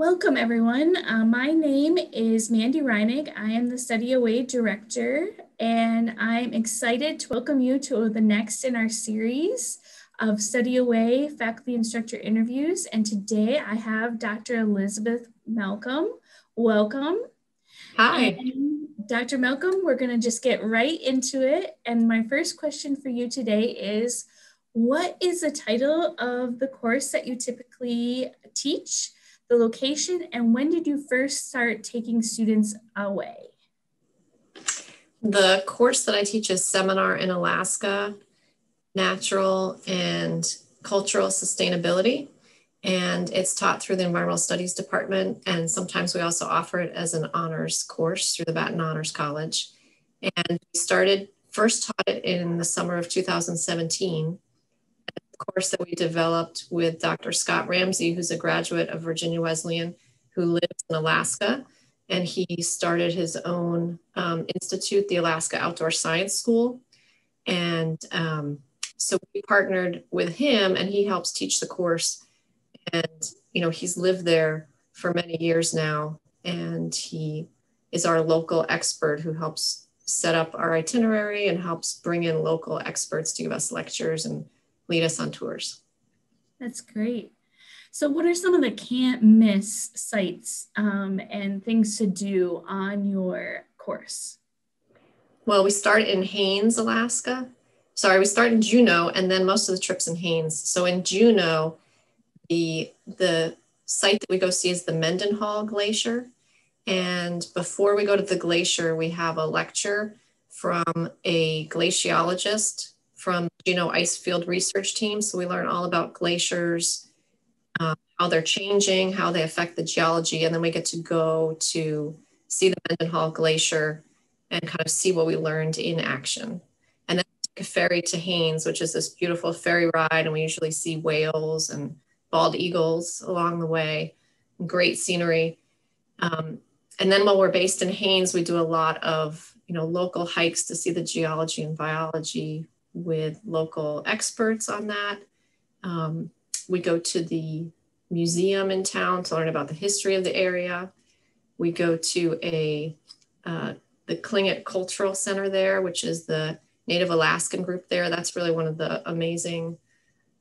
Welcome everyone. My name is Mandy Reinig. I am the Study Away Director, and I'm excited to welcome you to the next in our series of Study Away faculty instructor interviews. And today I have Dr. Elizabeth Malcolm. Welcome. Hi. And Dr. Malcolm, we're going to just get right into it. And my first question for you today is, what is the title of the course that you typically teach? The location, and when did you first start taking students away? The course that I teach is Seminar in Alaska, Natural and Cultural Sustainability, and it's taught through the Environmental Studies Department, and sometimes we also offer it as an honors course through the Baton Honors College. And we first taught it in the summer of 2017. Course that we developed with Dr. Scott Ramsey, who's a graduate of Virginia Wesleyan, who lives in Alaska, and he started his own institute, the Alaska Outdoor Science School, and so we partnered with him, and he helps teach the course, and you know, he's lived there for many years now, and he is our local expert who helps set up our itinerary and helps bring in local experts to give us lectures and lead us on tours. That's great. So what are some of the can't miss sites and things to do on your course? Well, we start in Haines, Alaska. Sorry, we start in Juneau, and then most of the trip's in Haines. So in Juneau, the site that we go see is the Mendenhall Glacier. And before we go to the glacier, we have a lecture from a glaciologist from Gino Ice Field research team. So we learn all about glaciers, how they're changing, how they affect the geology. And then we get to go to see the Mendenhall Glacier and kind of see what we learned in action. And then we take a ferry to Haines, which is this beautiful ferry ride. And we usually see whales and bald eagles along the way, great scenery. And then while we're based in Haines, we do a lot of, you know, local hikes to see the geology and biology with local experts on that. We go to the museum in town to learn about the history of the area. We go to the Klingit Cultural Center there, which is the Native Alaskan group there. That's really one of the amazing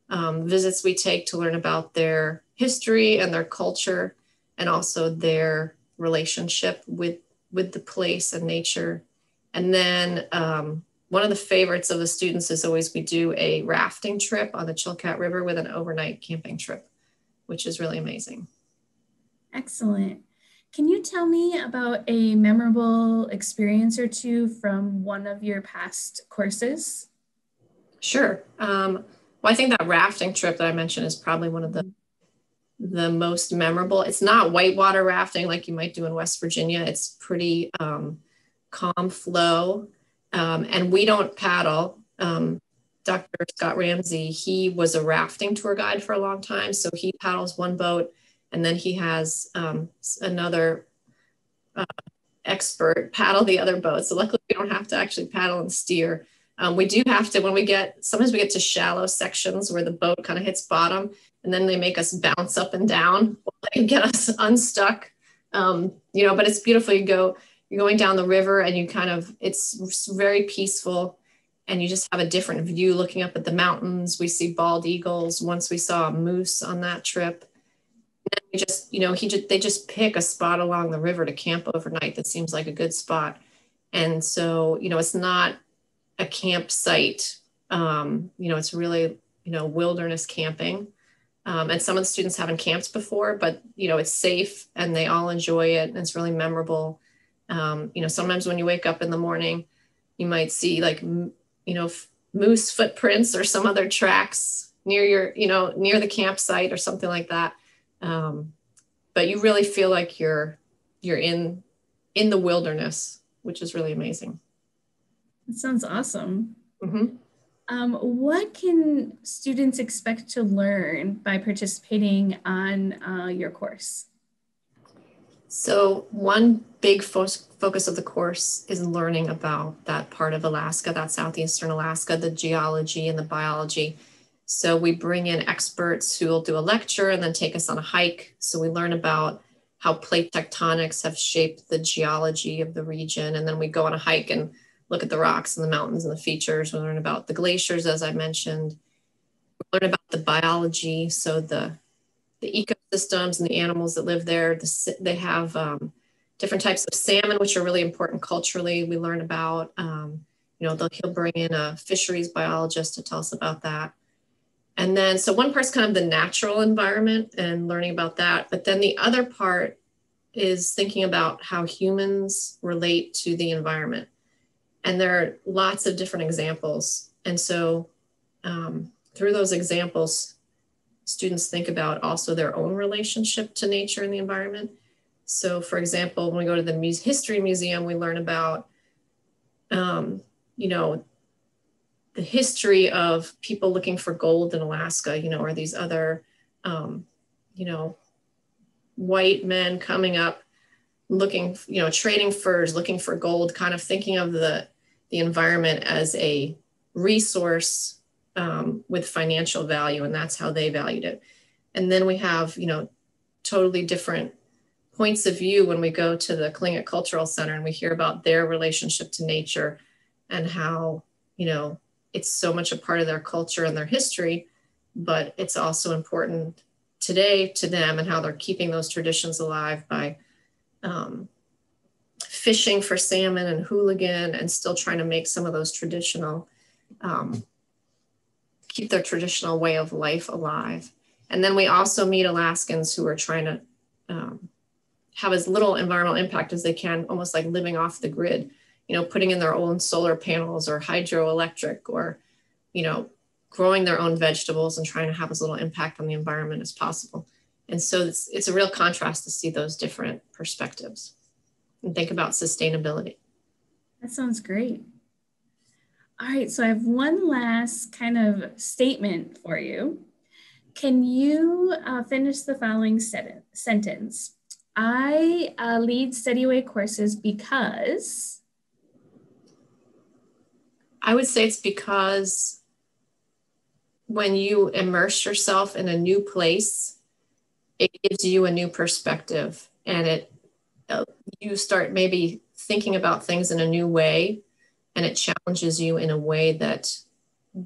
visits we take to learn about their history and their culture, and also their relationship with the place and nature. And then one of the favorites of the students is always we do a rafting trip on the Chilkat River with an overnight camping trip, which is really amazing. Excellent. Can you tell me about a memorable experience or two from one of your past courses? Sure. Well, I think that rafting trip that I mentioned is probably one of the most memorable. It's not whitewater rafting like you might do in West Virginia. It's pretty calm flow. And we don't paddle. Dr. Scott Ramsey, he was a rafting tour guide for a long time. So he paddles one boat, and then he has another expert paddle the other boat. So luckily we don't have to actually paddle and steer. We do have to, sometimes we get to shallow sections where the boat kind of hits bottom, and then they make us bounce up and down and get us unstuck. You know, but it's beautiful. You're going down the river, and you kind of, it's very peaceful, and you just have a different view looking up at the mountains. We see bald eagles. Once we saw a moose on that trip. And then we just, you know, they just pick a spot along the river to camp overnight that seems like a good spot. And so, you know, it's not a campsite. You know, it's really, you know, wilderness camping. And some of the students haven't camped before, but, you know, it's safe and they all enjoy it. And it's really memorable. You know, sometimes when you wake up in the morning, you might see, like, you know, moose footprints or some other tracks near your, you know, near the campsite or something like that. But you really feel like you're in the wilderness, which is really amazing. That sounds awesome. Mm-hmm. What can students expect to learn by participating on your course? So one big focus of the course is learning about that part of Alaska, that southeastern Alaska, the geology and the biology. So we bring in experts who will do a lecture and then take us on a hike. So we learn about how plate tectonics have shaped the geology of the region. And then we go on a hike and look at the rocks and the mountains and the features. We learn about the glaciers, as I mentioned. We learn about the biology, so the ecosystems and the animals that live there. They have different types of salmon, which are really important culturally. We learn about, he'll bring in a fisheries biologist to tell us about that. And then, so one part's kind of the natural environment and learning about that. But then the other part is thinking about how humans relate to the environment. And there are lots of different examples. And so through those examples, students think about also their own relationship to nature and the environment. So for example, when we go to the history museum, we learn about, the history of people looking for gold in Alaska, or these other, white men coming up, looking, trading furs, looking for gold, kind of thinking of the environment as a resource with financial value, and that's how they valued it. And then we have, totally different points of view when we go to the Klingit Cultural Center and we hear about their relationship to nature and how, it's so much a part of their culture and their history, but it's also important today to them and how they're keeping those traditions alive by fishing for salmon and hooligan and still trying to make some of those traditional, keep their traditional way of life alive. And then we also meet Alaskans who are trying to have as little environmental impact as they can, almost like living off the grid. Putting in their own solar panels or hydroelectric or, growing their own vegetables and trying to have as little impact on the environment as possible. And so it's a real contrast to see those different perspectives and think about sustainability. That sounds great. All right, so I have one last kind of statement for you. Can you finish the following sentence? I lead StudyWay courses because... I would say it's because when you immerse yourself in a new place, it gives you a new perspective, and you start maybe thinking about things in a new way, and it challenges you in a way that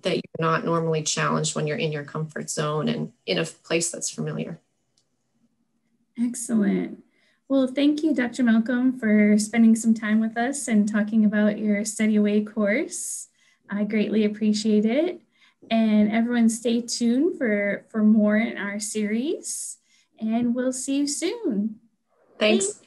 you're not normally challenged when you're in your comfort zone and in a place that's familiar. Excellent. Well, thank you, Dr. Malcolm, for spending some time with us and talking about your StudyWay course. I greatly appreciate it. And everyone stay tuned for more in our series. And we'll see you soon. Thanks.